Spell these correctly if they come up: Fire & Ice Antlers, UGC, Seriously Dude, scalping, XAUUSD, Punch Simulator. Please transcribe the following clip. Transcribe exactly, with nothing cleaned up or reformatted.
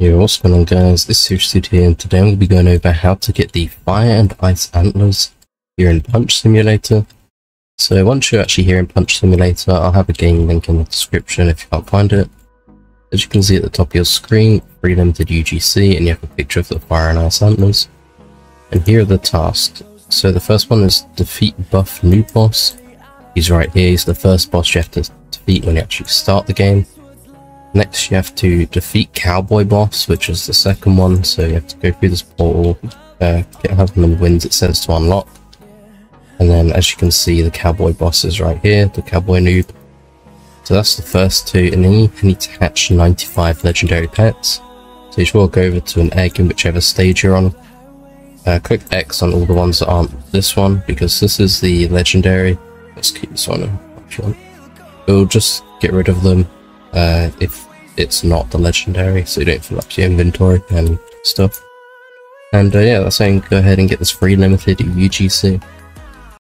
Yo, what's going on guys, it's Seriously Dude here, and today I'm going to be going over how to get the Fire and Ice Antlers here in Punch Simulator. So once you're actually here in Punch Simulator, I'll have a game link in the description if you can't find it. As you can see at the top of your screen, free limited U G C, and you have a picture of the Fire and Ice Antlers. And here are the tasks. So the first one is defeat buff new boss. He's right here, he's the first boss you have to defeat when you actually start the game. Next you have to defeat Cowboy Boss, which is the second one, so you have to go through this portal, uh, get however many wins it says to unlock. And then as you can see, the Cowboy Boss is right here, the Cowboy Noob. So that's the first two, and then you need to hatch ninety-five legendary pets. So you should all go over to an egg in whichever stage you're on. Uh, click X on all the ones that aren't this one, because this is the legendary. Let's keep this one if you want. It'll just get rid of them. Uh, if it's not the legendary, so you don't fill up your inventory and stuff. And uh, yeah, that's saying go ahead and get this free limited U G C.